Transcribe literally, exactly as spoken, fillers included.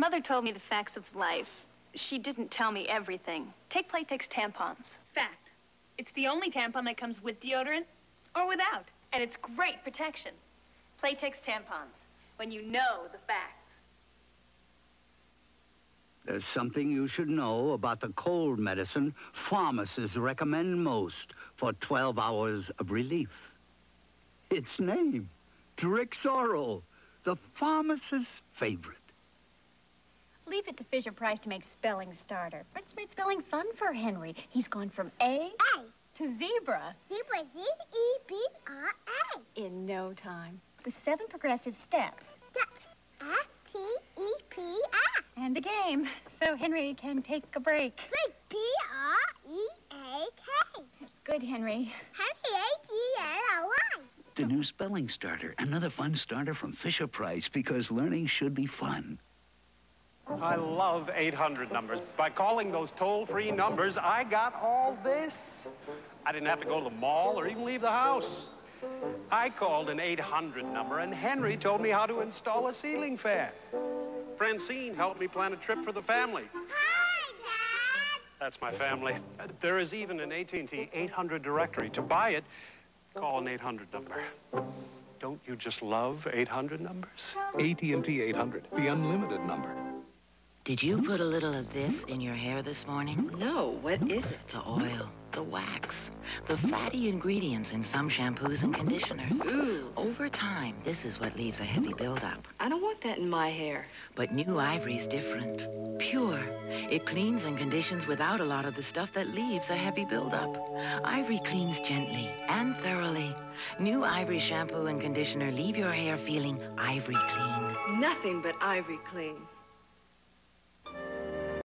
When Mother told me the facts of life, she didn't tell me everything. Take Playtex tampons. Fact. It's the only tampon that comes with deodorant or without. And it's great protection. Playtex tampons. When you know the facts. There's something you should know about the cold medicine pharmacists recommend most for twelve hours of relief. Its name, Drixoral, the pharmacist's favorite. Leave it to Fisher-Price to make spelling starter. Let's make spelling fun for Henry. He's gone from A, A. to zebra. Zebra, Z E B R A. In no time. The seven progressive steps. Steps. S T E P S. And a game, so Henry can take a break. Break. P R E A K. Good, Henry. Henry, A G L O Y. The new spelling starter. Another fun starter from Fisher-Price, because learning should be fun. I love eight hundred numbers. By calling those toll-free numbers, I got all this. I didn't have to go to the mall or even leave the house. I called an eight hundred number, and Henry told me how to install a ceiling fan. Francine helped me plan a trip for the family. Hi, Dad! That's my family. There is even an A T and T eight hundred directory. To buy it, call an eight hundred number. Don't you just love eight hundred numbers? A T and T eight hundred, the unlimited number. Did you put a little of this in your hair this morning? No, what is it? The oil, the wax, the fatty ingredients in some shampoos and conditioners. Ooh. Over time, this is what leaves a heavy buildup. I don't want that in my hair. But new Ivory's different. Pure. It cleans and conditions without a lot of the stuff that leaves a heavy buildup. Ivory cleans gently and thoroughly. New Ivory shampoo and conditioner leave your hair feeling ivory clean. Nothing but ivory clean.